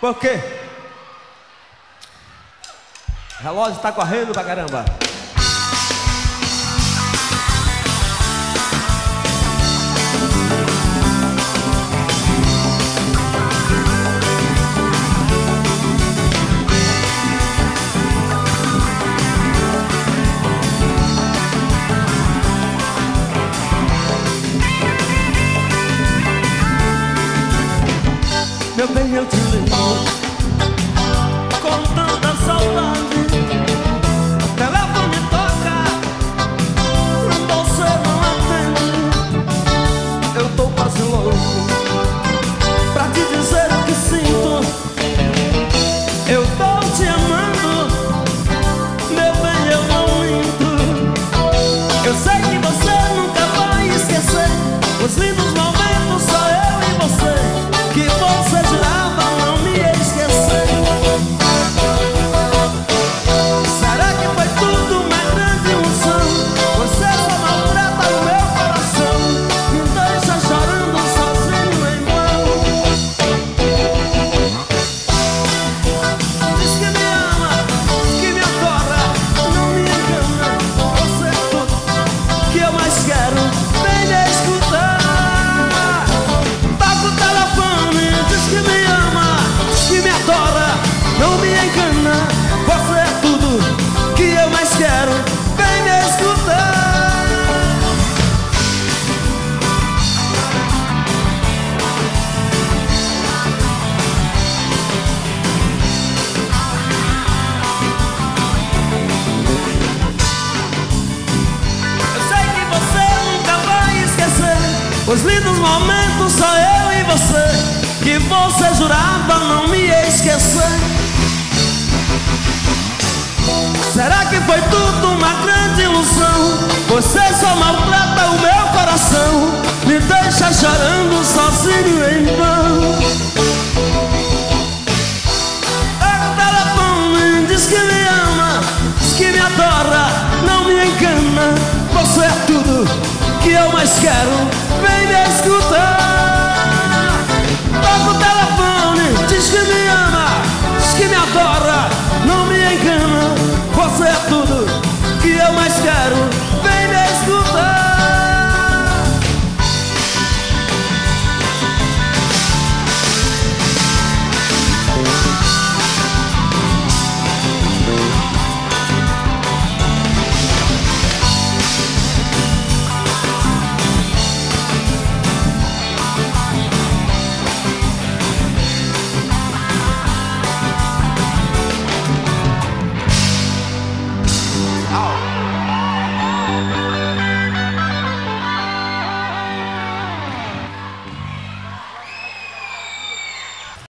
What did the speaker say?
Por quê? O relógio tá correndo pra caramba. Meu bem, eu te lembro com tanta saudade. O telefone toca, você não atende. Eu tô quase louco pra te dizer o que sinto. Eu tô te amando, meu bem, eu não minto. Eu sei que você nunca vai esquecer os lindos momentos, só eu e você. Que você jurava não me esquecer. Será que foi tudo uma grande ilusão? Você só maltrata o meu coração, me deixa chorando sozinho em vão. Diz que me ama, que me adora, não me engana. Você é tudo que eu mais quero. Vem me escutar. Não me engana, você é tudo que eu mais quero. Vem me escutar. Eu sei que você nunca vai esquecer os lindos momentos, só eu e você. Que você jurava não me esquecer. Será que foi tudo uma grande ilusão? Você só maltrata o meu coração, me deixa chorando sozinho em vão. O telefone diz que me ama, diz que me adora, não me engana. Você é tudo que eu mais quero, vem me escutar.